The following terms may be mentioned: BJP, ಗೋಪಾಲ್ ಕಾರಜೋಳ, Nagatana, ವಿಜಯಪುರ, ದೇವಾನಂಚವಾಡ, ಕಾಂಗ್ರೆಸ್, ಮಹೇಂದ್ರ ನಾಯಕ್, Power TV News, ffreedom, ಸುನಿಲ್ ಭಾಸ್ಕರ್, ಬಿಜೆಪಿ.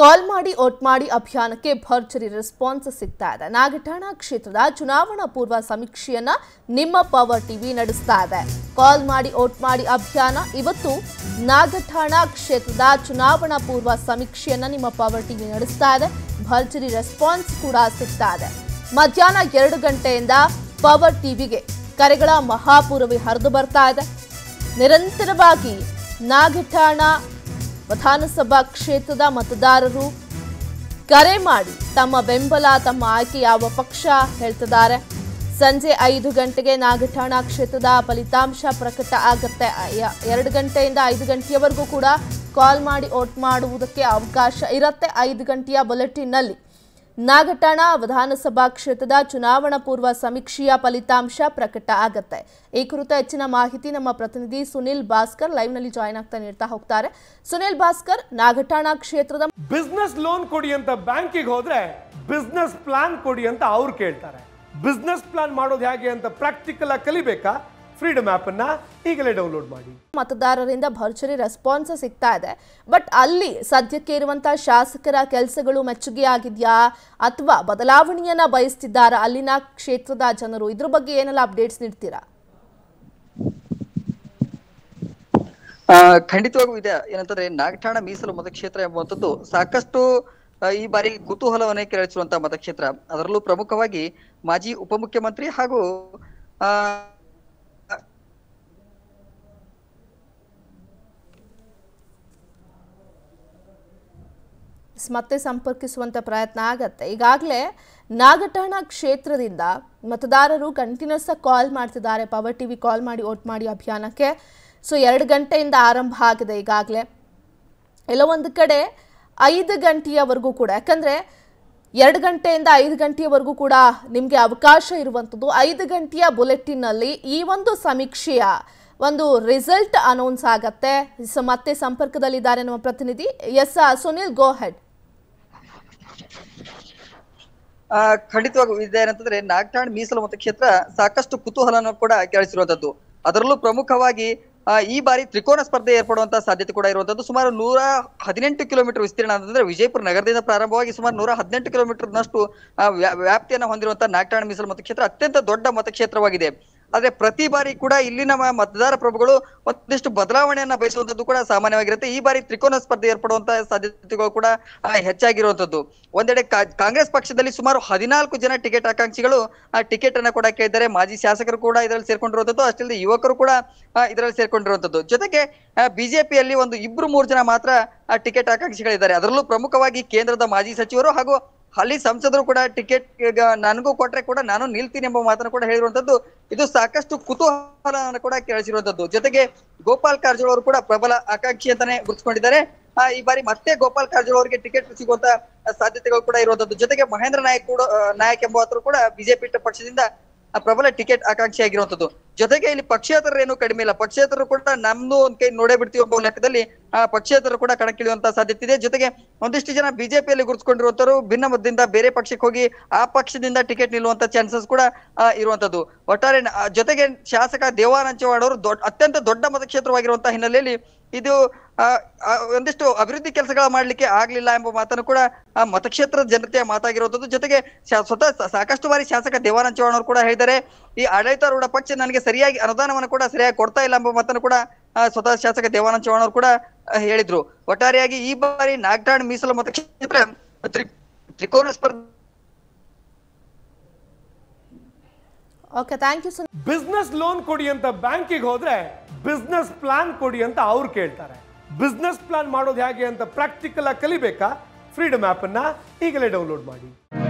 ಕಾಲ್ ಮಾಡಿ ಓಟ್ ಮಾಡಿ ಅಭಿಯಾನಕ್ಕೆ ಭರ್ಜರಿ ರೆಸ್ಪಾನ್ಸ್ ಸಿಗ್ತಾ ಇದೆ. ನಾಗಠಾಣ ಕ್ಷೇತ್ರದ ಚುನಾವಣಾ ಪೂರ್ವ ಸಮೀಕ್ಷೆಯನ್ನ ನಿಮ್ಮ ಪವರ್ ಟಿವಿ ನಡೆಸ್ತಾ ಇದೆ. ಕಾಲ್ ಮಾಡಿ ಓಟ್ ಮಾಡಿ ಅಭಿಯಾನ ಇವತ್ತು ನಾಗಠಾಣ ಕ್ಷೇತ್ರದ ಚುನಾವಣಾ ಪೂರ್ವ ಸಮೀಕ್ಷೆಯನ್ನ ನಿಮ್ಮ ಪವರ್ ಟಿವಿ ನಡೆಸ್ತಾ ಇದೆ. ಭರ್ಜರಿ ರೆಸ್ಪಾನ್ಸ್ ಕೂಡ ಸಿಗ್ತಾ ಇದೆ. ಮಧ್ಯಾಹ್ನ 2 ಗಂಟೆಯಿಂದ ಪವರ್ ಟಿವಿಗೆ ಕರೆಗಳ ಮಹಾಪೂರವಿ ಹರಿದು ಬರ್ತಾ ಇದೆ. ನಿರಂತರವಾಗಿ ನಾಗಠಾಣ ವಿಧಾನಸಭಾ ಕ್ಷೇತ್ರದ ಮತದಾರರು ಕರೆ ಮಾಡಿ ತಮ್ಮ ಬೆಂಬಲ ತಮ್ಮ ಆಯ್ಕೆ ಯಾವ ಪಕ್ಷ ಹೇಳ್ತಿದ್ದಾರೆ. ಸಂಜೆ 5 ಗಂಟೆಗೆ ನಾಗಠಾಣ ಕ್ಷೇತ್ರದ ಫಲಿತಾಂಶ ಪ್ರಕಟ ಆಗುತ್ತೆ. 2 ಗಂಟೆಯಿಂದ 5 ಗಂಟೆಯವರೆಗೂ ಕೂಡ ಕಾಲ್ ಮಾಡಿ ವೋಟ್ ಮಾಡುವುದಕ್ಕೆ ಅವಕಾಶ ಇರುತ್ತೆ. 5 ಗಂಟೆಯ ಬುಲೆಟಿನ್ನಲ್ಲಿ ನಾಗಠಾಣ ವಿಧಾನಸಭಾ ಕ್ಷೇತ್ರದ ಚುನಾವಣಾ ಪೂರ್ವ ಸಮೀಕ್ಷೆಯ ಫಲಿತಾಂಶ ಪ್ರಕಟ ಆಗುತ್ತೆ. ಈ ಕುರಿತ ಹೆಚ್ಚಿನ ಮಾಹಿತಿ ನಮ್ಮ ಪ್ರತಿನಿಧಿ ಸುನಿಲ್ ಭಾಸ್ಕರ್ ಲೈವ್ನಲ್ಲಿ ಜಾಯಿನ್ ಆಗ್ತಾ ನೀಡ್ತಾ ಹೋಗ್ತಾರೆ. ಸುನಿಲ್ ಭಾಸ್ಕರ್, ನಾಗಠಾಣ ಕ್ಷೇತ್ರದ ಬಿಸ್ನೆಸ್ ಲೋನ್ ಕೊಡಿ ಅಂತ ಬ್ಯಾಂಕಿಗೆ ಹೋದ್ರೆ ಬಿಸ್ನೆಸ್ ಪ್ಲಾನ್ ಕೊಡಿ ಅಂತ ಅವ್ರು ಕೇಳ್ತಾರೆ. ಬಿಸ್ನೆಸ್ ಪ್ಲಾನ್ ಮಾಡೋದು ಹೇಗೆ ಅಂತ ಪ್ರಾಕ್ಟಿಕಲ್ ಆಗಿ ಕಲಿಬೇಕಾ? ಫ್ರೀಡಮ್ ಆಪ್ ಅನ್ನ ಈಗಲೇ ಡೌನ್ಲೋಡ್ ಮಾಡಿ. ಮತದಾರರಿಂದ ಭರ್ಜರಿ ರೆಸ್ಪಾನ್ಸ್ ಸಿಗ್ತಾ ಇದೆ. ಬಟ್ ಅಲ್ಲಿ ಸದ್ಯಕ್ಕೆ ಇರುವಂತಹ ಶಾಸಕರ ಕೆಲಸಗಳು ಮೆಚ್ಚುಗೆ ಆಗಿದೆಯಾ ಅಥವಾ ಬದಲಾವಣೆಯನ್ನ ಬಯಸ್ತಿದ್ದಾರೆ ಅಲ್ಲಿನ ಕ್ಷೇತ್ರದ ಜನರು? ಇದ್ರ ಬಗ್ಗೆ ಏನೆಲ್ಲ ಅಪ್ಡೇಟ್ಸ್ ನೀಡ್ತೀರಾ? ಖಂಡಿತವಾಗೂ ಇದೆ. ಏನಂತಂದ್ರೆ ನಾಗಠಾಣ ಮೀಸಲು ಮತಕ್ಷೇತ್ರ ಎಂಬುವಂಥದ್ದು ಸಾಕಷ್ಟು ಈ ಬಾರಿ ಕುತೂಹಲವನ್ನೇ ಕೆರಳಿಸಿರುವಂತಹ ಮತಕ್ಷೇತ್ರ. ಅದರಲ್ಲೂ ಪ್ರಮುಖವಾಗಿ ಮಾಜಿ ಉಪಮುಖ್ಯಮಂತ್ರಿ ಹಾಗೂ ಮತ್ತೆ ಸಂಪರ್ಕಿಸುವಂಥ ಪ್ರಯತ್ನ ಆಗತ್ತೆ. ಈಗಾಗಲೇ ನಾಗಠಾಣ ಕ್ಷೇತ್ರದಿಂದ ಮತದಾರರು ಕಂಟಿನ್ಯೂಸ್ ಆಗಿ ಕಾಲ್ ಮಾಡ್ತಿದ್ದಾರೆ ಪವರ್ ಟಿವಿ ಕಾಲ್ ಮಾಡಿ ವೋಟ್ ಮಾಡಿ ಅಭಿಯಾನಕ್ಕೆ. ಸೊ 2 ಗಂಟೆಯಿಂದ ಆರಂಭ ಆಗಿದೆ. ಈಗಾಗಲೇ ಎಲ್ಲ ಒಂದು ಕಡೆ 5 ಗಂಟೆಯವರೆಗೂ ಕೂಡ, ಯಾಕಂದರೆ 2 ಗಂಟೆಯಿಂದ 5 ಗಂಟೆಯವರೆಗೂ ಕೂಡ ನಿಮಗೆ ಅವಕಾಶ ಇರುವಂಥದ್ದು. 5 ಗಂಟೆಯ ಬುಲೆಟಿನ್ನಲ್ಲಿ ಈ ಒಂದು ಸಮೀಕ್ಷೆಯ ಒಂದು ರಿಸಲ್ಟ್ ಅನೌನ್ಸ್ ಆಗತ್ತೆ. ಮತ್ತೆ ಸಂಪರ್ಕದಲ್ಲಿದ್ದಾರೆ ನಮ್ಮ ಪ್ರತಿನಿಧಿ ಎಸ್ ಸುನಿಲ್, ಗೋ ಹೆಡ್. ಖಂಡಿತವಾಗೂ ಇದೆ. ಏನಂತಂದ್ರೆ ನಾಗಠಾಣ ಮೀಸಲು ಮತಕ್ಷೇತ್ರ ಸಾಕಷ್ಟು ಕುತೂಹಲನ ಕೂಡ ಕೆರಳಿಸಿರುವಂತದ್ದು. ಅದರಲ್ಲೂ ಪ್ರಮುಖವಾಗಿ ಈ ಬಾರಿ ತ್ರಿಕೋನ ಸ್ಪರ್ಧೆ ಏರ್ಪಡುವಂತಹ ಸಾಧ್ಯತೆ ಕೂಡ ಇರುವಂತದ್ದು. ಸುಮಾರು 118 ಕಿಲೋಮೀಟರ್ ವಿಸ್ತೀರ್ಣ ಅಂತಂದ್ರೆ ವಿಜಯಪುರ ನಗರದಿಂದ ಪ್ರಾರಂಭವಾಗಿ ಸುಮಾರು 118 ಕಿಲೋಮೀಟರ್ನಷ್ಟು ವ್ಯಾಪ್ತಿಯನ್ನು ಹೊಂದಿರುವಂತಹ ನಾಗಠಾಣ ಮೀಸಲು ಮತಕ್ಷೇತ್ರ ಅತ್ಯಂತ ದೊಡ್ಡ ಮತಕ್ಷೇತ್ರವಾಗಿದೆ. ಆದ್ರೆ ಪ್ರತಿ ಬಾರಿ ಕೂಡ ಇಲ್ಲಿನ ಮತದಾರ ಪ್ರಭುಗಳು ಒಂದಿಷ್ಟು ಬದಲಾವಣೆಯನ್ನ ಬಯಸುವಂತದ್ದು ಕೂಡ ಸಾಮಾನ್ಯವಾಗಿರುತ್ತೆ. ಈ ಬಾರಿ ತ್ರಿಕೋನ ಸ್ಪರ್ಧೆ ಏರ್ಪಡುವಂತಹ ಸಾಧ್ಯತೆಗಳು ಕೂಡ ಹೆಚ್ಚಾಗಿರುವಂತದ್ದು. ಒಂದೆಡೆ ಕಾಂಗ್ರೆಸ್ ಪಕ್ಷದಲ್ಲಿ ಸುಮಾರು 14 ಜನ ಟಿಕೆಟ್ ಆಕಾಂಕ್ಷಿಗಳು ಟಿಕೆಟ್ ಅನ್ನ ಕೂಡ ಕೇಳಿದ್ದಾರೆ. ಮಾಜಿ ಶಾಸಕರು ಕೂಡ ಇದರಲ್ಲಿ ಸೇರ್ಕೊಂಡಿರುವಂತದ್ದು, ಅಷ್ಟೇ ಯುವಕರು ಕೂಡ ಇದರಲ್ಲಿ ಸೇರ್ಕೊಂಡಿರುವಂತದ್ದು. ಜೊತೆಗೆ ಬಿಜೆಪಿಯಲ್ಲಿ ಒಂದು 2-3 ಜನ ಮಾತ್ರ ಟಿಕೆಟ್ ಆಕಾಂಕ್ಷಿಗಳಿದ್ದಾರೆ. ಅದರಲ್ಲೂ ಪ್ರಮುಖವಾಗಿ ಕೇಂದ್ರದ ಮಾಜಿ ಸಚಿವರು ಹಾಗೂ ಅಲ್ಲಿ ಸಂಸದರು ಕೂಡ ಟಿಕೆಟ್ ನನಗೂ ಕೊಟ್ರೆ ಕೂಡ ನಾನು ನಿಲ್ತೀನಿ ಎಂಬ ಮಾತನ್ನು ಕೂಡ ಹೇಳಿರುವಂತದ್ದು. ಇದು ಸಾಕಷ್ಟು ಕುತೂಹಲ ಕೂಡ ಕೇಳಿಸಿರುವಂತದ್ದು. ಜೊತೆಗೆ ಗೋಪಾಲ್ ಕಾರಜೋಳ ಅವರು ಕೂಡ ಪ್ರಬಲ ಆಕಾಂಕ್ಷಿ ಅಂತಾನೆ ಗುರುತಿಸಿಕೊಂಡಿದ್ದಾರೆ. ಈ ಬಾರಿ ಮತ್ತೆ ಗೋಪಾಲ್ ಕಾರಜೋಳ ಅವರಿಗೆ ಟಿಕೆಟ್ ಸಿಗುವಂತ ಸಾಧ್ಯತೆಗಳು ಕೂಡ ಇರುವಂತದ್ದು. ಜೊತೆಗೆ ಮಹೇಂದ್ರ ನಾಯಕ್ ಎಂಬುವರು ಕೂಡ ಬಿಜೆಪಿ ಪಕ್ಷದಿಂದ ಪ್ರಬಲ ಟಿಕೆಟ್ ಆಕಾಂಕ್ಷಿಯಾಗಿರುವಂತದ್ದು. ಜೊತೆಗೆ ಇಲ್ಲಿ ಪಕ್ಷೇತರರೇನು ಕಡಿಮೆ ಇಲ್ಲ. ಪಕ್ಷೇತರರು ಕೂಡ ನಮ್ದು ಒಂದ್ ಕೈ ನೋಡೇ ಬಿಡ್ತೀವಿ ಎಂಬ ಲೆಕ್ಕದಲ್ಲಿ ಪಕ್ಷೇತರರು ಕೂಡ ಕಣಕ್ಕಿಳಿಯುವಂತ ಸಾಧ್ಯತೆ ಇದೆ. ಜೊತೆಗೆ ಒಂದಿಷ್ಟು ಜನ ಬಿಜೆಪಿಯಲ್ಲಿ ಗುರುತಿಸಿಕೊಂಡಿರುವಂತರು ಭಿನ್ನ ಮತದಿಂದ ಬೇರೆ ಪಕ್ಷಕ್ಕೆ ಹೋಗಿ ಆ ಪಕ್ಷದಿಂದ ಟಿಕೆಟ್ ನಿಲ್ಲುವಂತ ಚಾನ್ಸಸ್ ಕೂಡ ಇರುವಂತದ್ದು. ಒಟ್ಟಾರೆ ಜೊತೆಗೆ ಶಾಸಕ ದೇವಾನಂಚವಾಡ ಅವರು ಅತ್ಯಂತ ದೊಡ್ಡ ಮತಕ್ಷೇತ್ರವಾಗಿರುವಂತಹ ಹಿನ್ನೆಲೆಯಲ್ಲಿ ಇದು ಒಂದಿಷ್ಟು ಅಭಿವೃದ್ಧಿ ಕೆಲಸಗಳ ಮಾಡ್ಲಿಕ್ಕೆ ಆಗ್ಲಿಲ್ಲ ಎಂಬ ಮಾತನ್ನು ಕೂಡ ಮತಕ್ಷೇತ್ರದ ಜನತೆಯ ಮಾತಾಗಿರುವಂತದ್ದು. ಜೊತೆಗೆ ಸ್ವತಃ ಸಾಕಷ್ಟು ಬಾರಿ ಶಾಸಕ ದೇವಾನಂಚವಾಡ ಅವರು ಕೂಡ ಹೇಳಿದ್ದಾರೆ, ಈ ಆಡಳಿತಾರೂಢ ಪಕ್ಷ ನನಗೆ ಸರಿಯಾಗಿ ಅನುದಾನವನ್ನು ಕೂಡ ಸರಿಯಾಗಿ ಕೊಡ್ತಾ ಇಲ್ಲ ಎಂಬ ಮಾತನ್ನು ಕೂಡ ಸ್ವತಃ ಶಾಸಕ ದೇವಾನಂಚವಾಡ ಅವರು ಕೂಡ ಹೇಳಿದ್ರು. ಒಟ್ಟಾರೆಯಾಗಿ ಈ ಬಾರಿ ನಾಗಠಾಣ ಮೀಸಲು ಮತಕ್ಷೇತ್ರ ತ್ರಿಕೋನ ಸ್ಪರ್ಧೆ ಬಿಸ್ನೆಸ್ ಲೋನ್ ಕೊಡಿ ಅಂತ ಬ್ಯಾಂಕಿಗೆ ಹೋದ್ರೆ ಬಿಸ್ನೆಸ್ ಪ್ಲಾನ್ ಕೊಡಿ ಅಂತ ಅವ್ರು ಕೇಳ್ತಾರೆ. ಬಿಸ್ನೆಸ್ ಪ್ಲಾನ್ ಮಾಡೋದು ಹೇಗೆ ಅಂತ ಪ್ರಾಕ್ಟಿಕಲ್ ಆಗಿ ಕಲಿಬೇಕಾ? ಫ್ರೀಡಮ್ ಆಪ್ ಅನ್ನ ಈಗಲೇ ಡೌನ್ಲೋಡ್ ಮಾಡಿ.